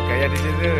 gaya di situ.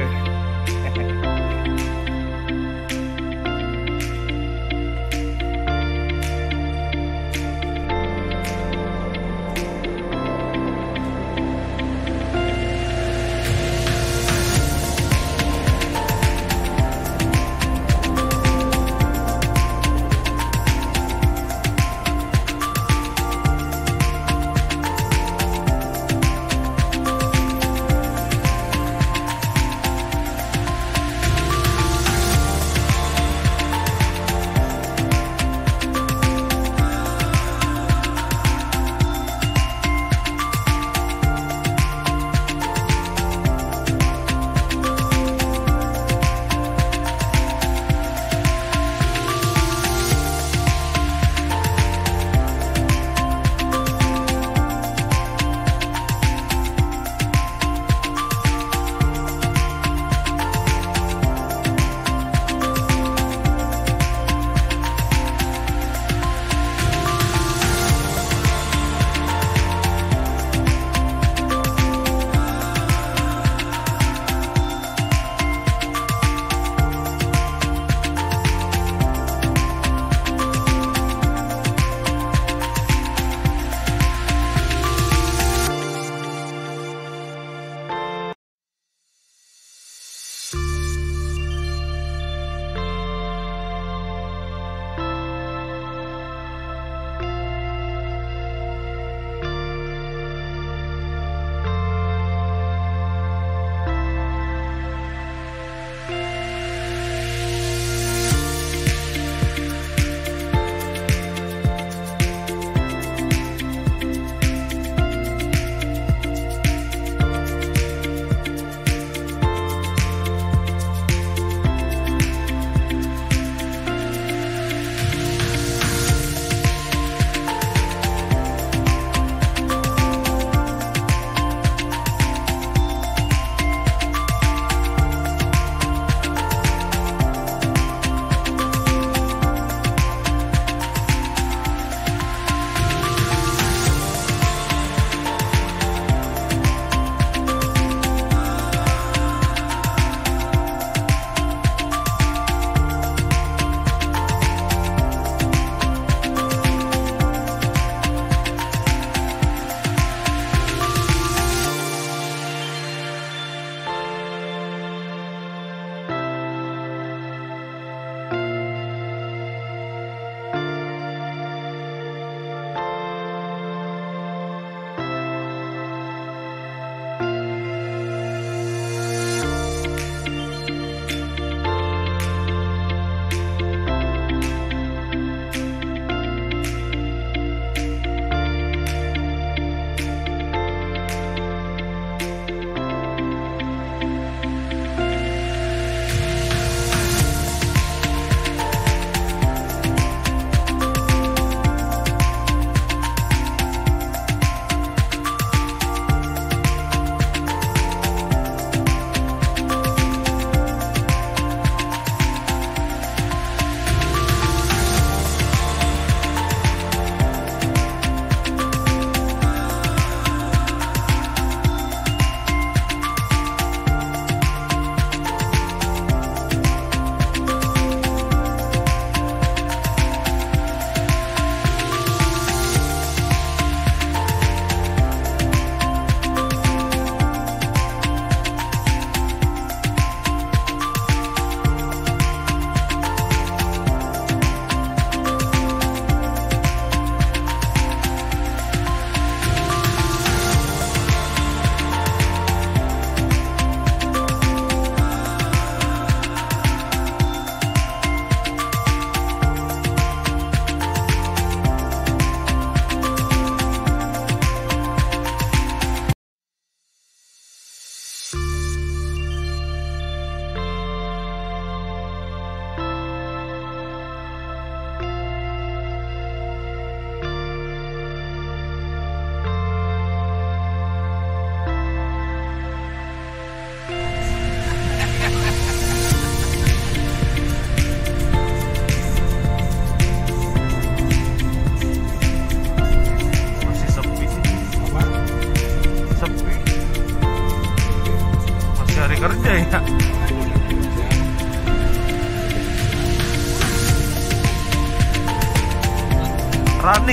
Sorry, kerja ya.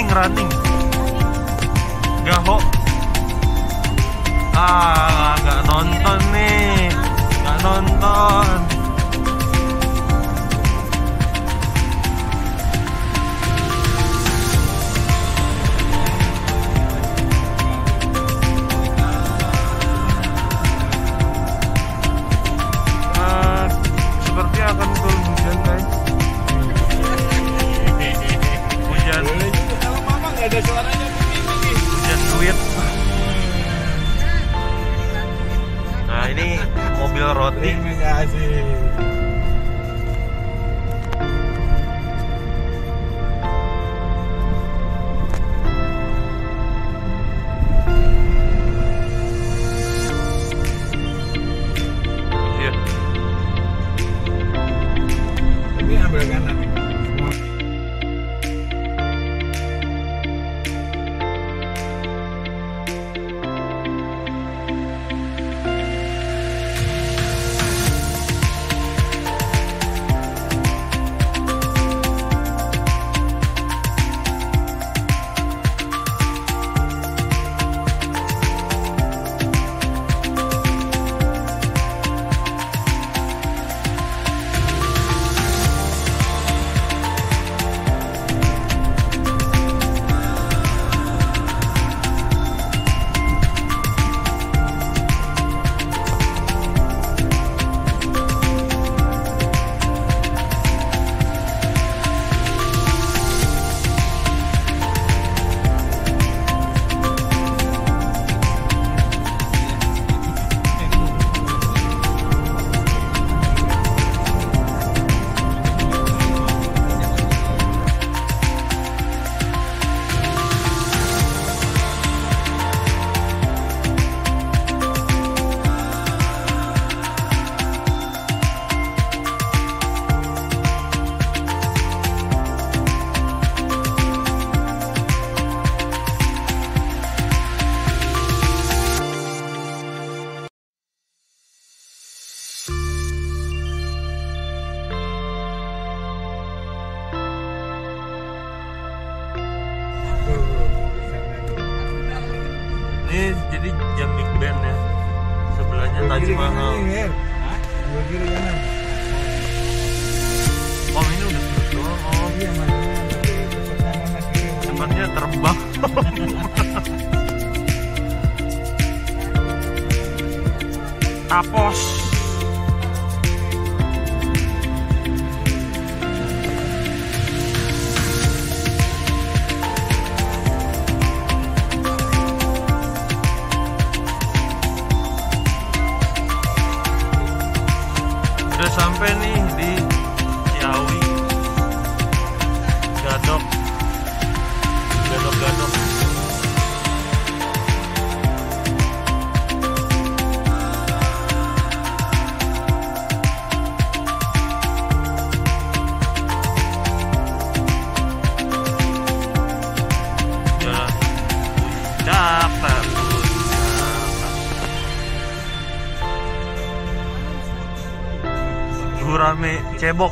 Running. Gaho. Ah, nggak nonton nih. Nggak nonton. Nah, ini mobil roti. Terima kasih. Iya. Tapi ambil kanan. Ini jadi jam Big Ben ya. Sebelahnya Taj Mahal. Oh, ini udah tutup. Oh iya, tempatnya terbang. Tapos. Sampai nih di Ciawi, Gadok. Rame cebok.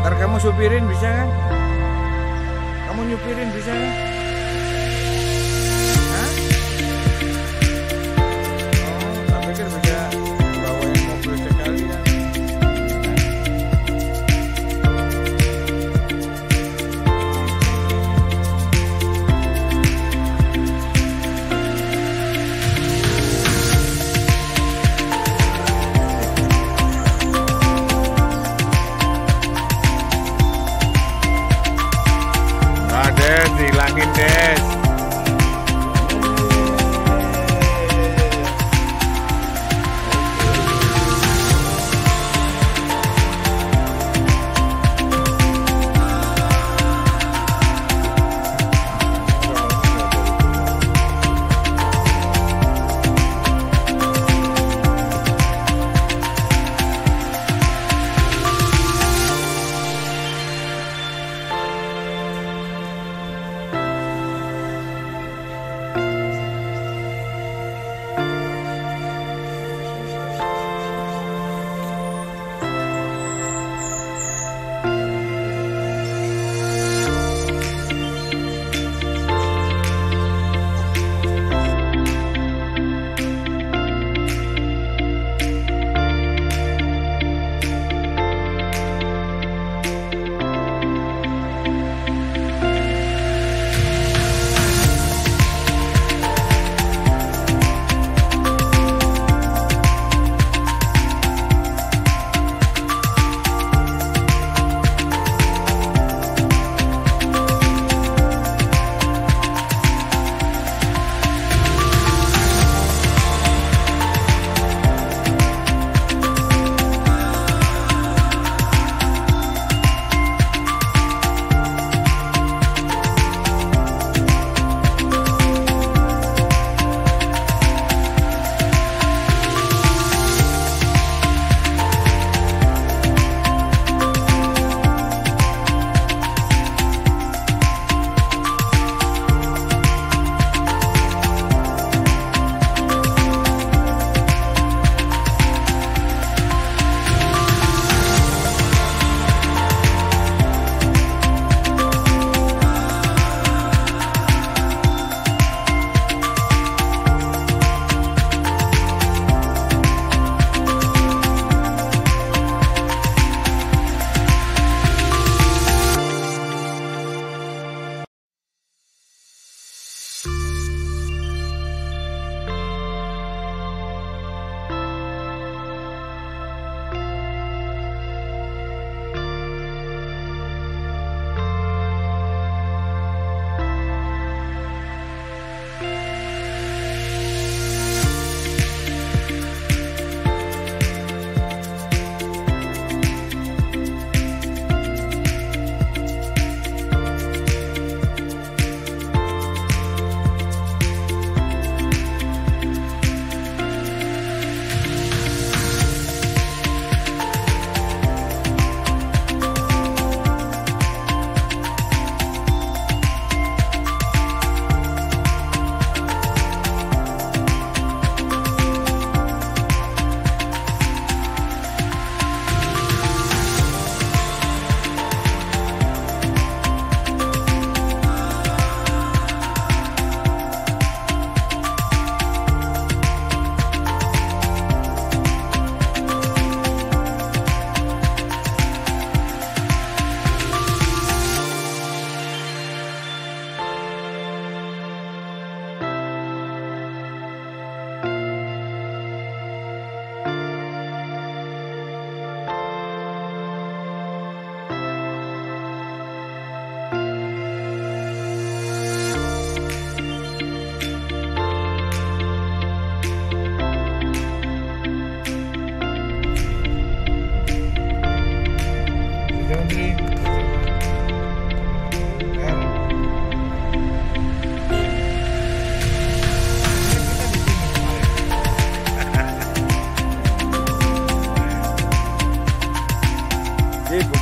Ntar kamu supirin bisa kan? Kamu nyupirin bisa kan? Hah? Oh, tak pikir bisa bawain mobil sekali ya. Hilangin Des.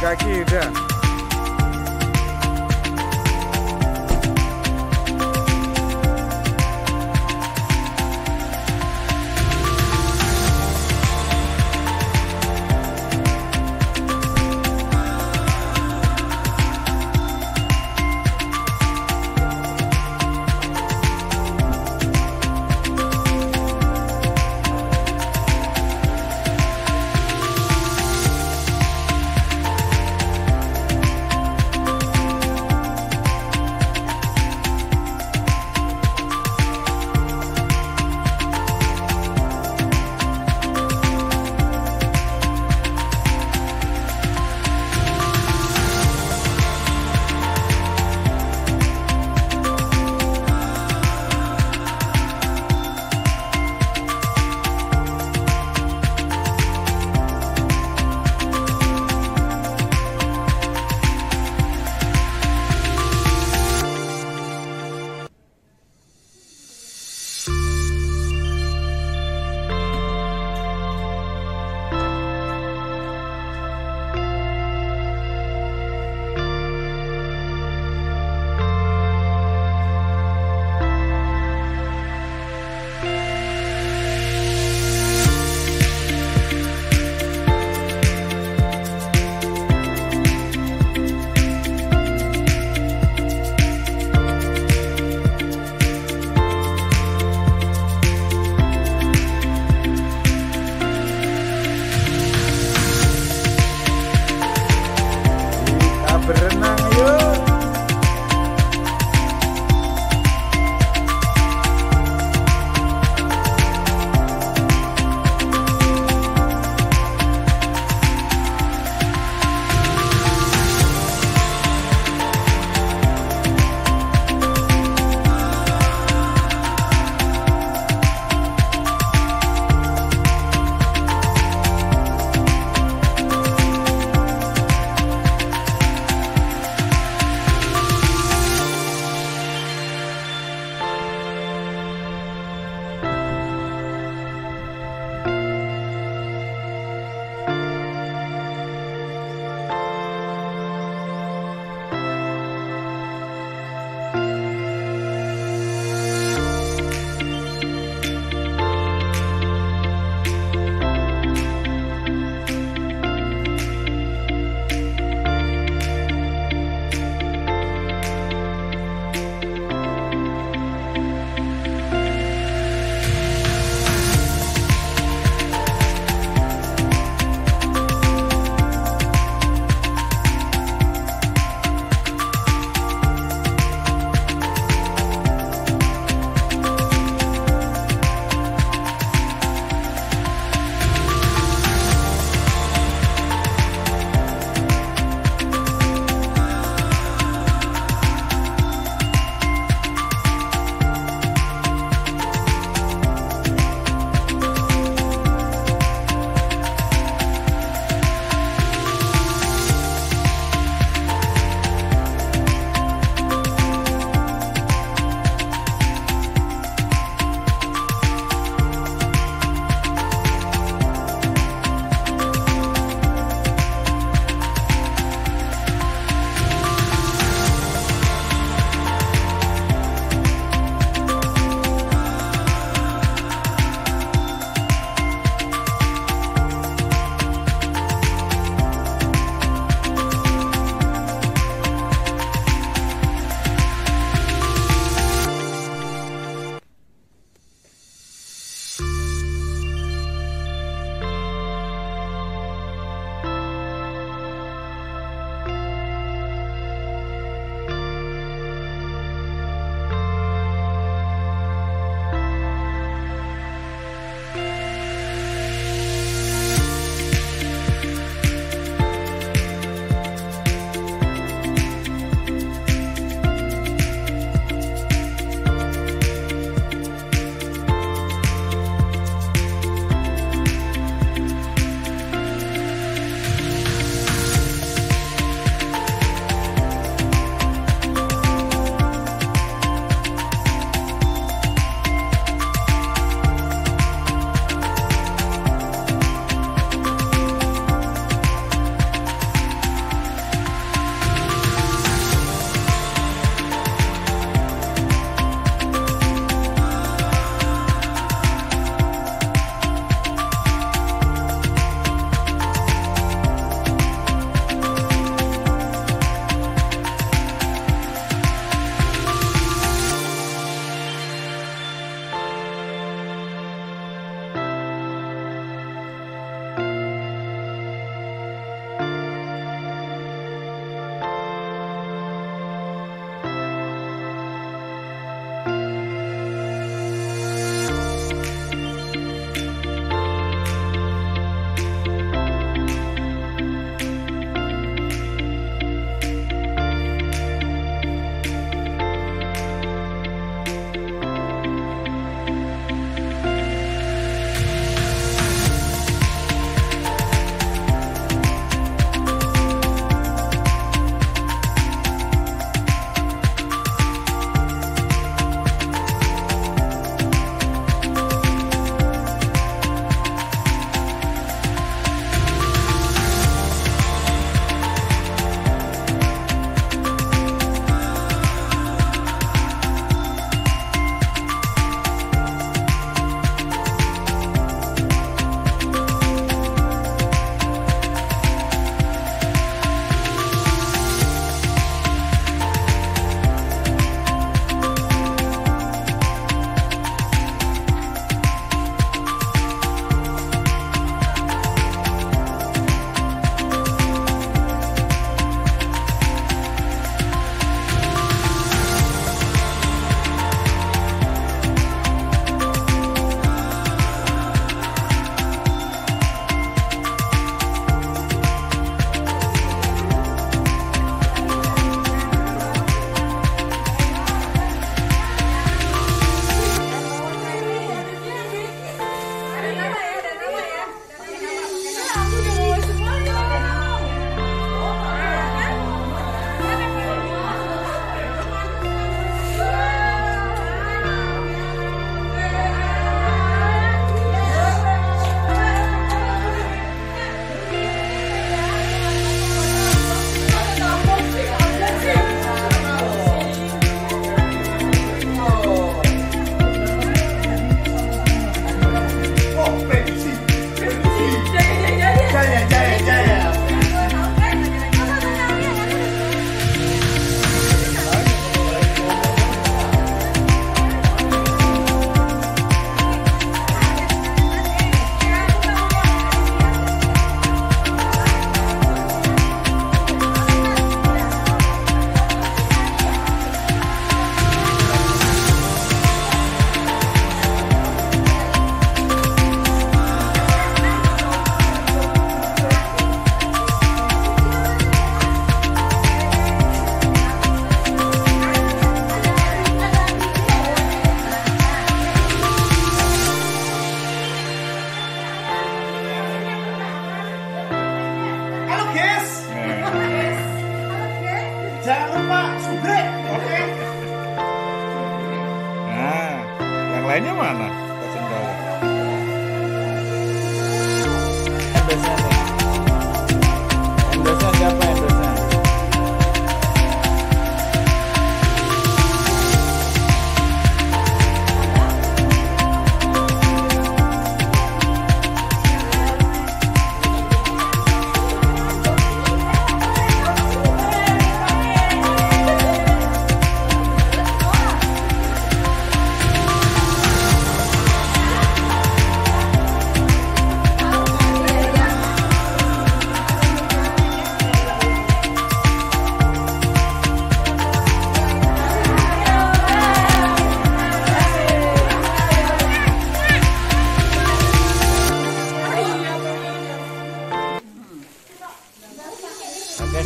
Какие-то Okay. Jangan lupa sudah, oke? Nah, yang lainnya mana? Endosnya siapa endosnya? Oke,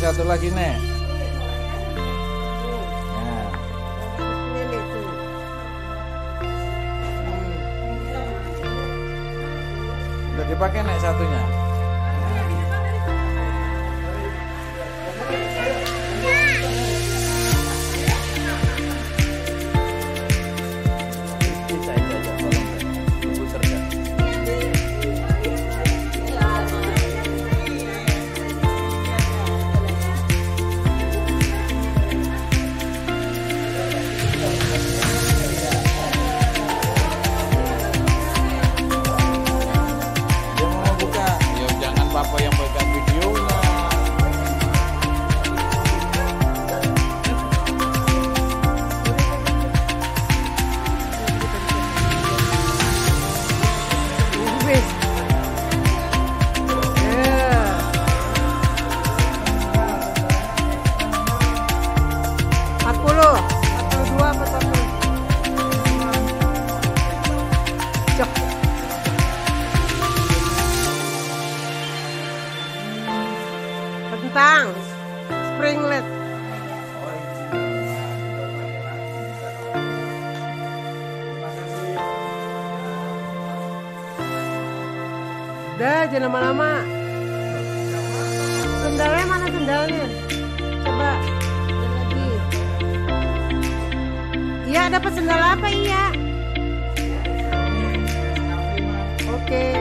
satu lagi nih. Nah. Udah dipakai nih satunya. Tentang springlet. Udah, jangan lama-lama. Sendalnya mana sendalnya? Coba lagi. Iya, dapat sendal apa iya? Oke.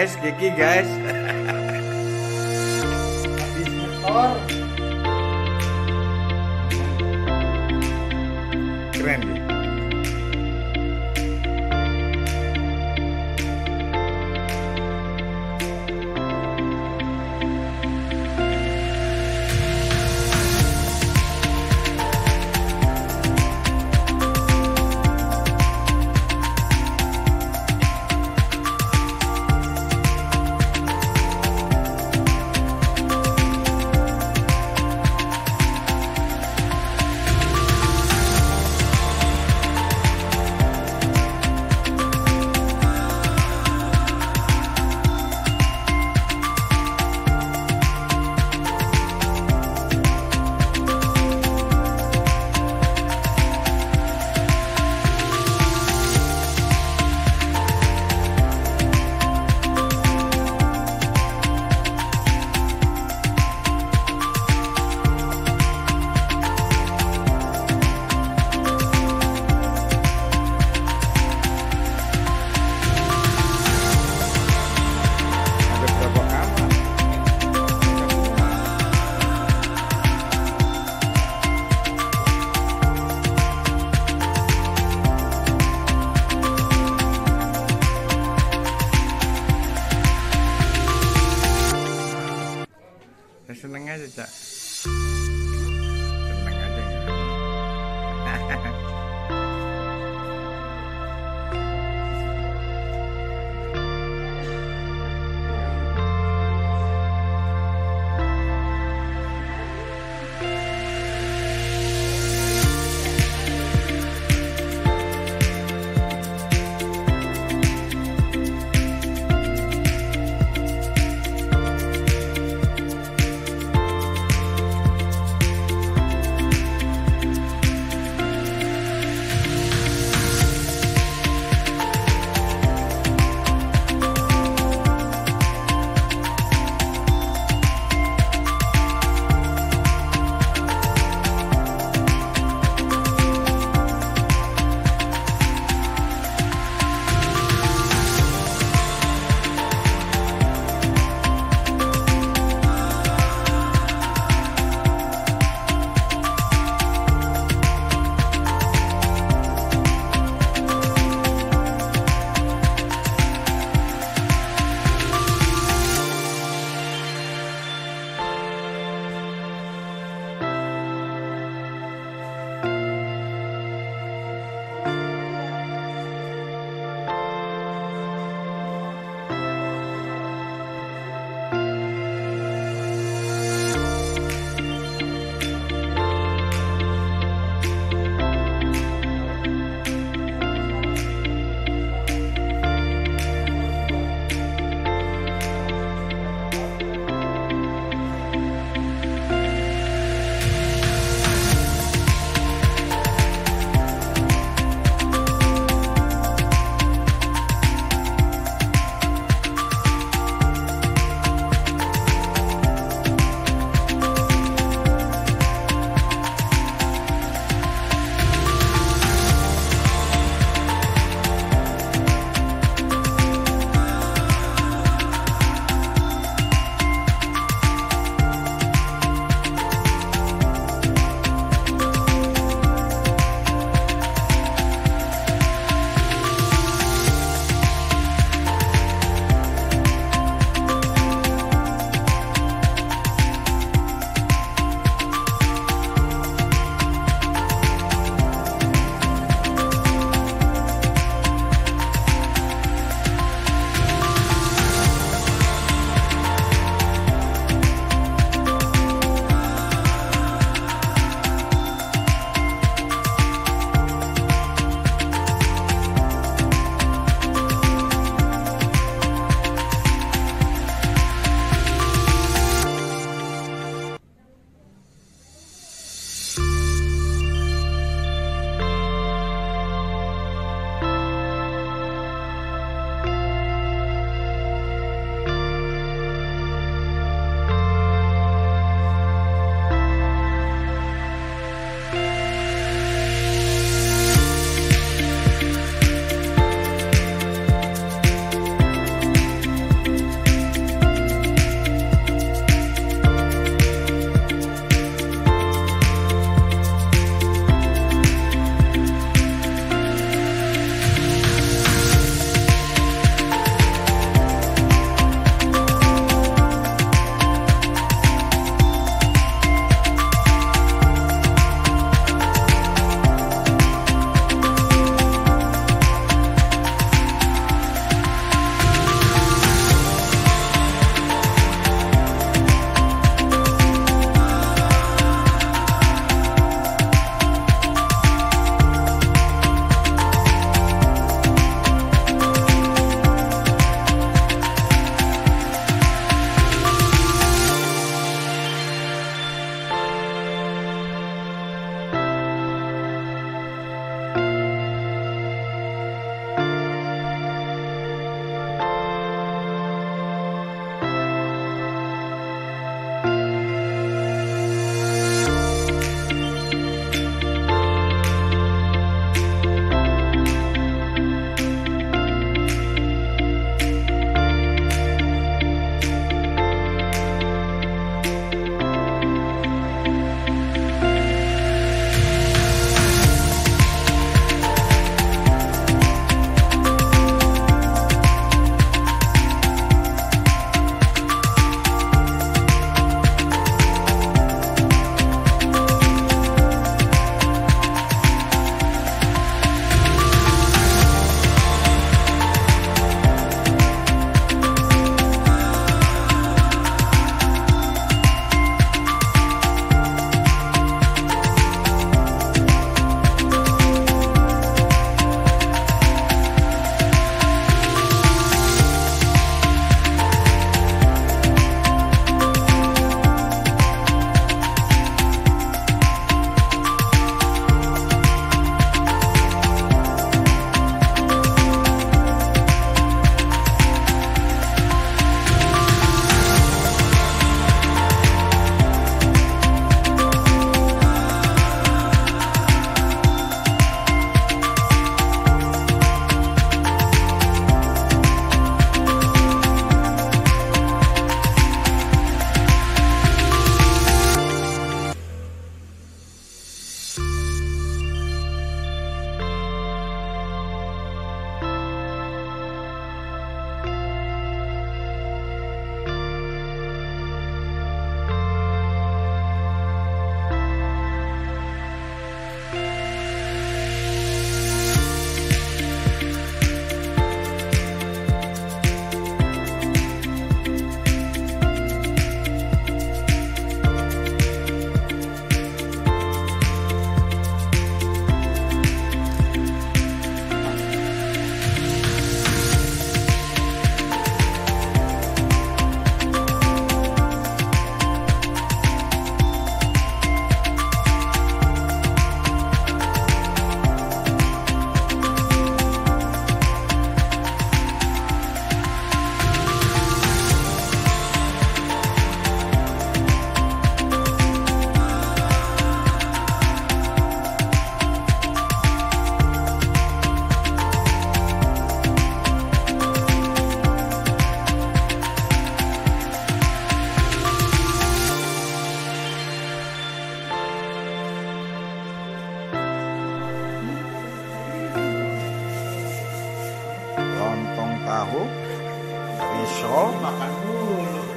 guys, keki guys. Habis motor. Keren deh. Seneng aja, Cak. Seneng aja.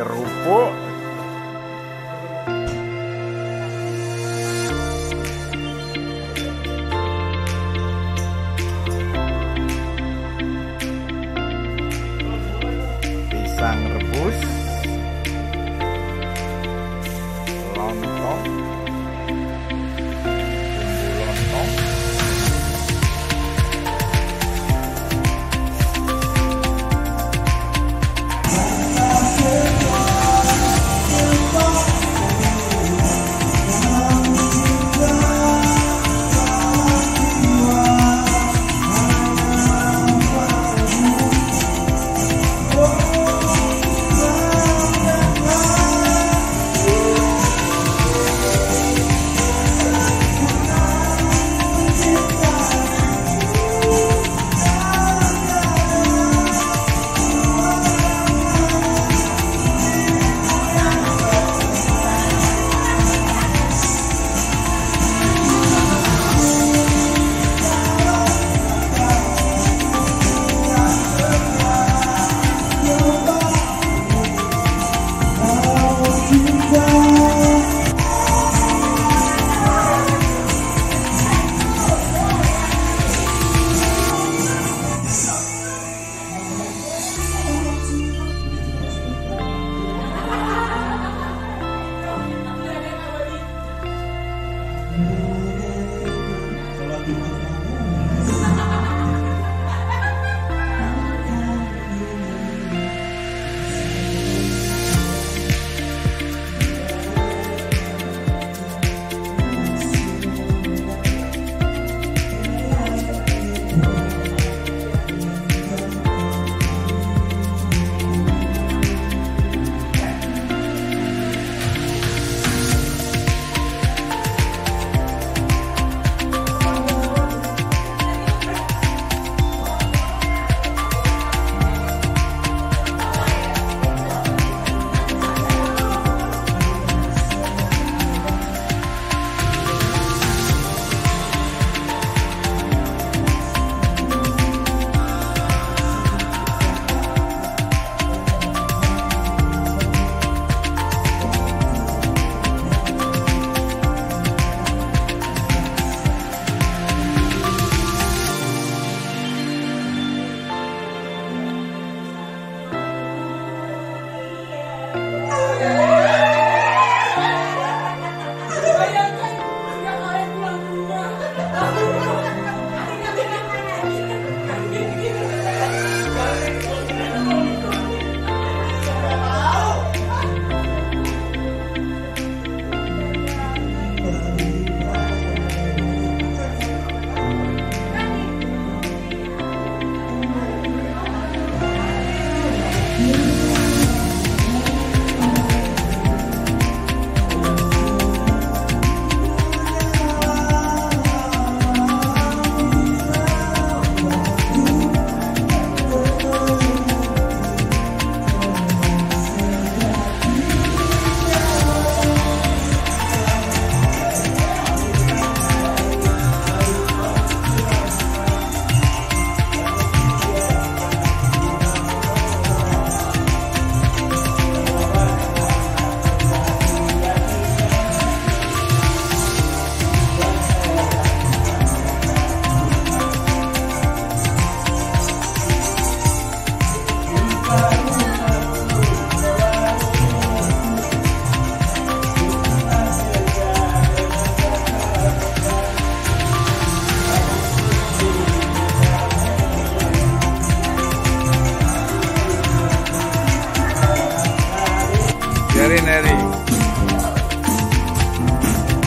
kerupuk. Pisang rebus. Lontong.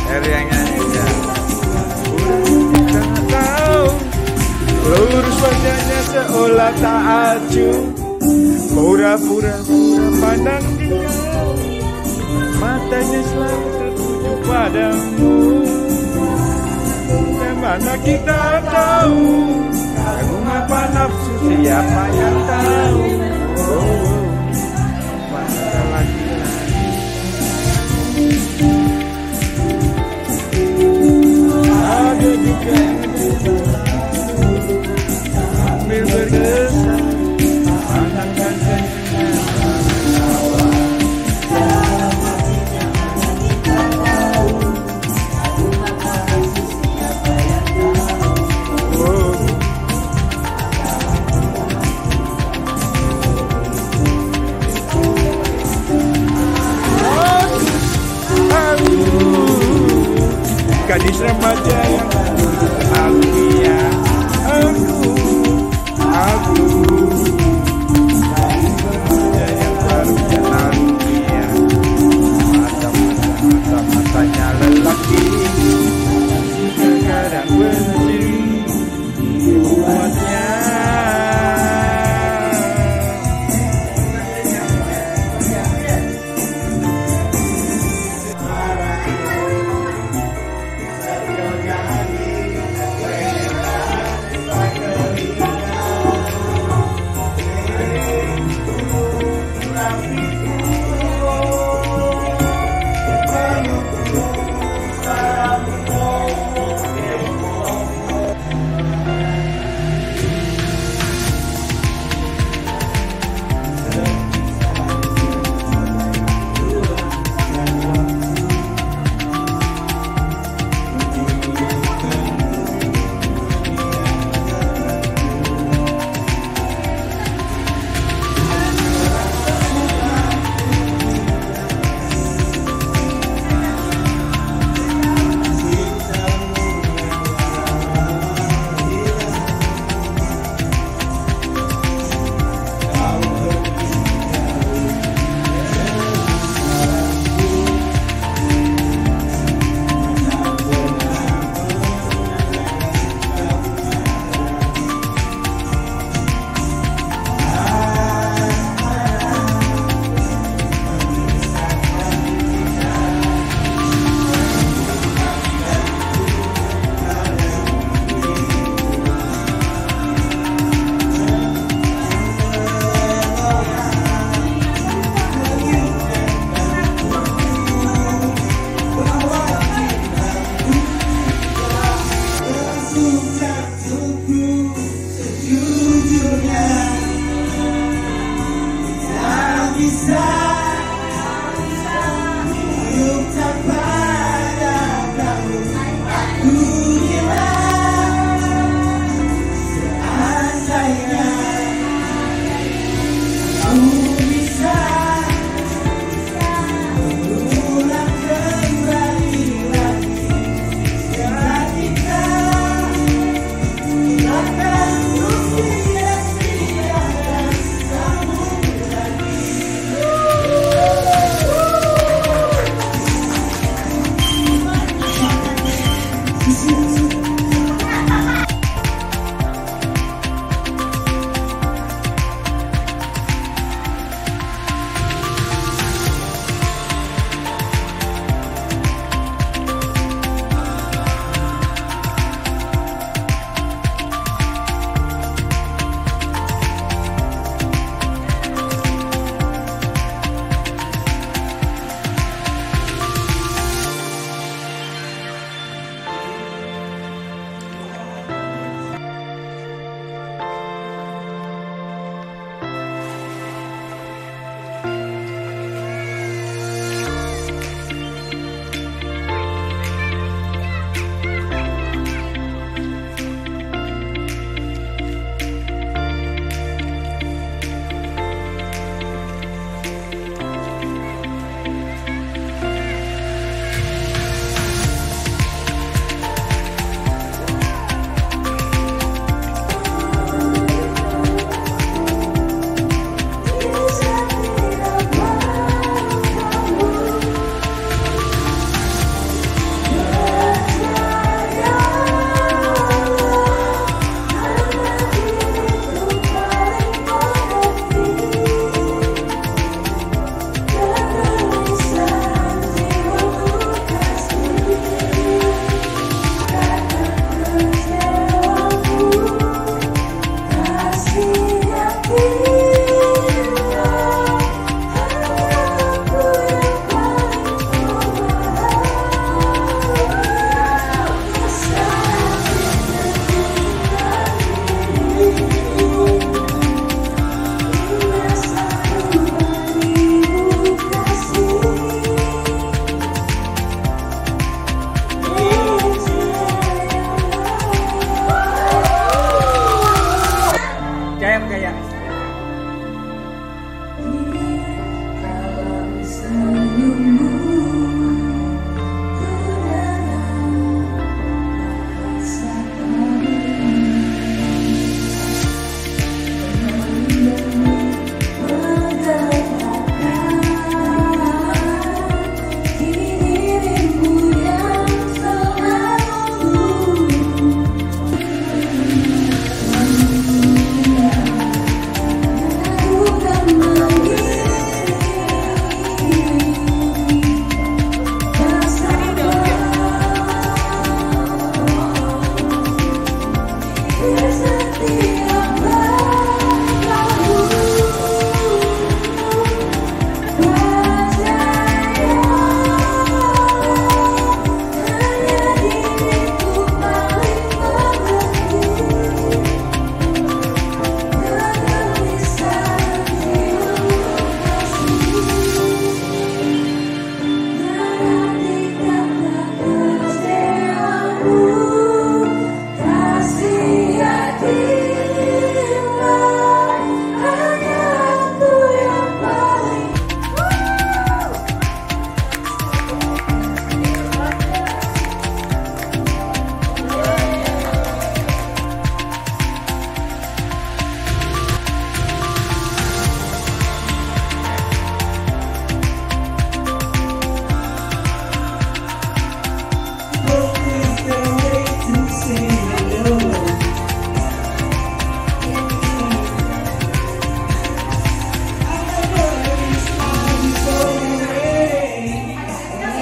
Eri yang nyanyi ya. Jangan tahu, lurus wajahnya seolah tak acuh. Pura-pura pandang dia, matanya selalu tertuju padamu. Bagaimana kita tahu, kagum apa nafsu siapa yang tahu. Ambil berkesan, pandangkan senyum awal. Kadishra Madhya Aluya Alu Matanya lelaki sekarang berdiri di rumahnya.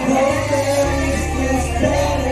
Witness like me.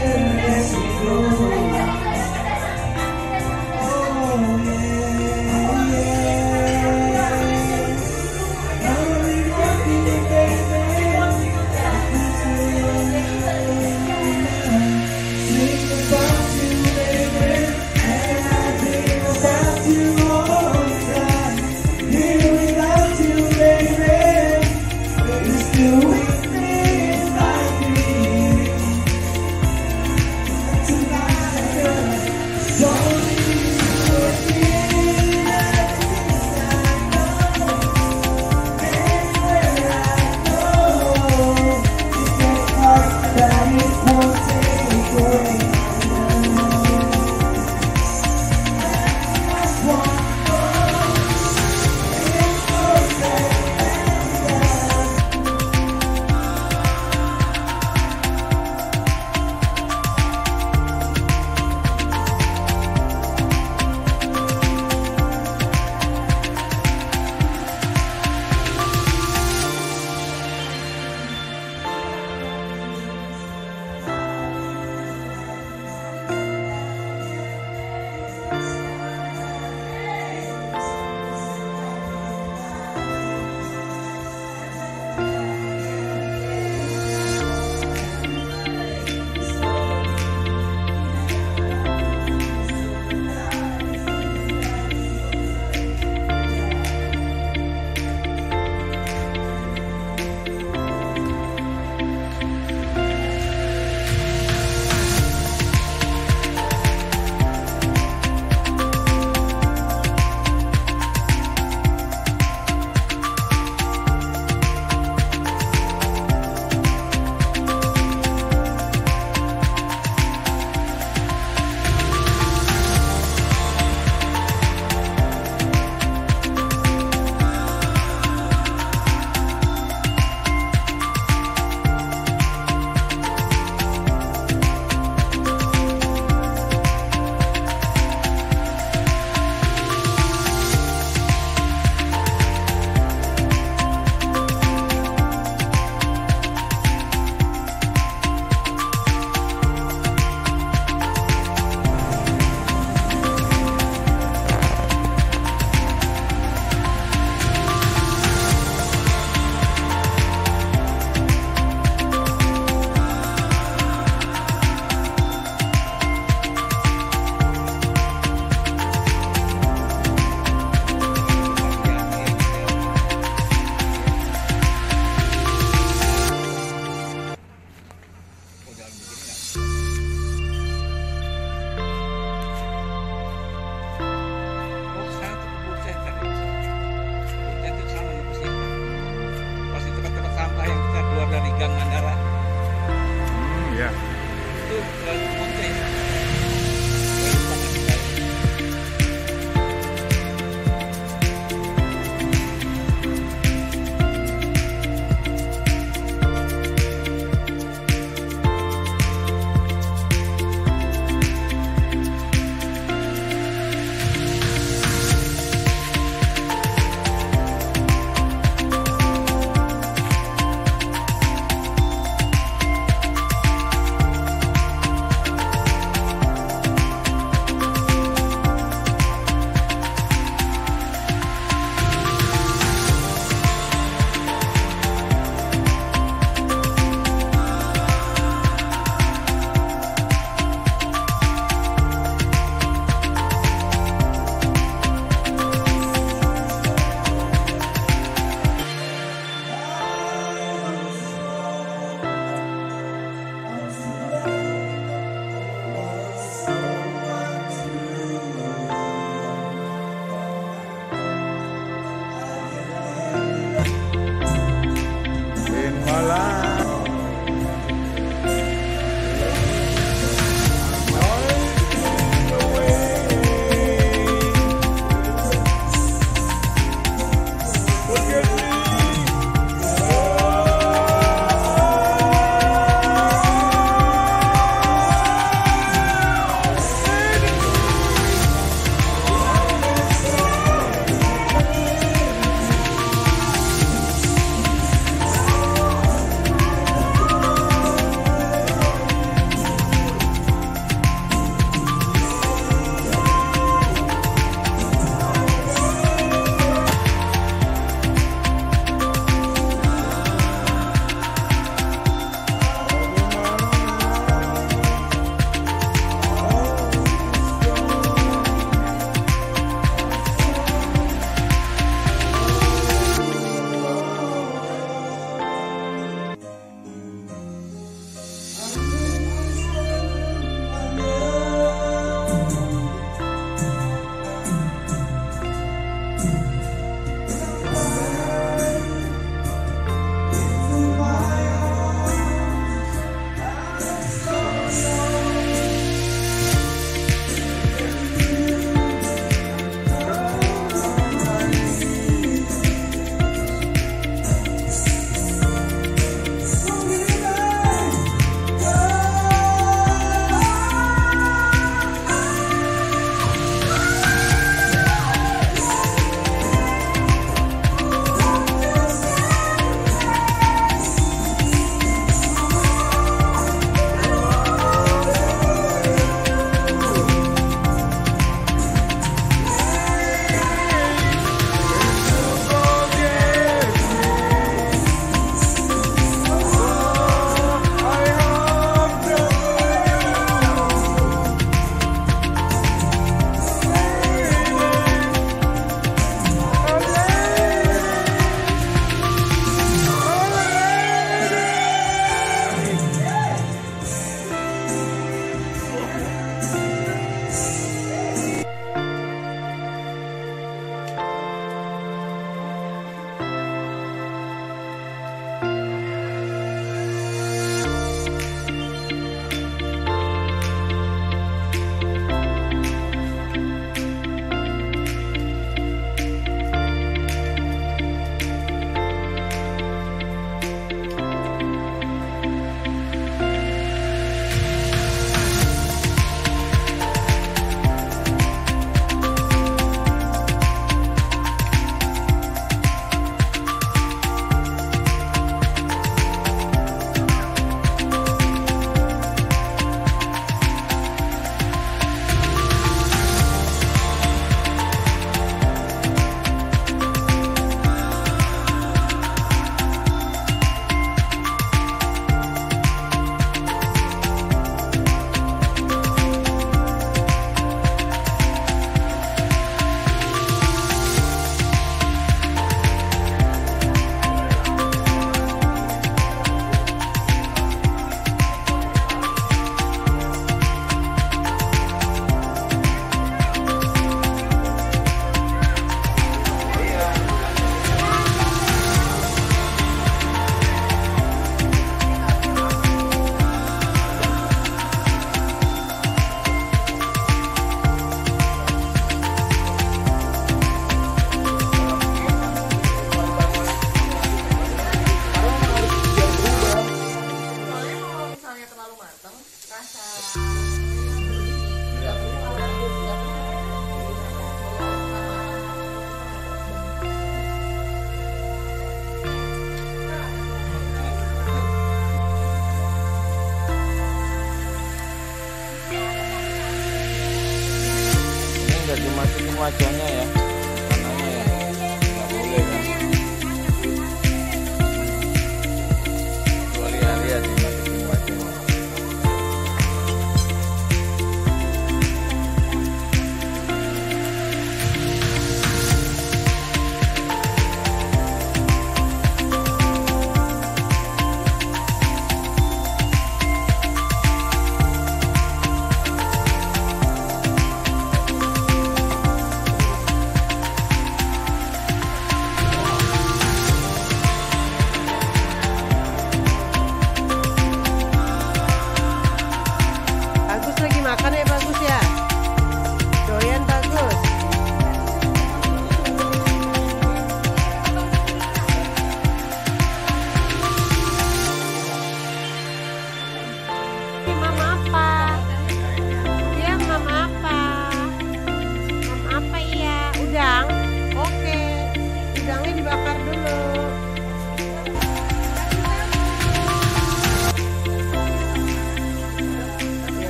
Wajahnya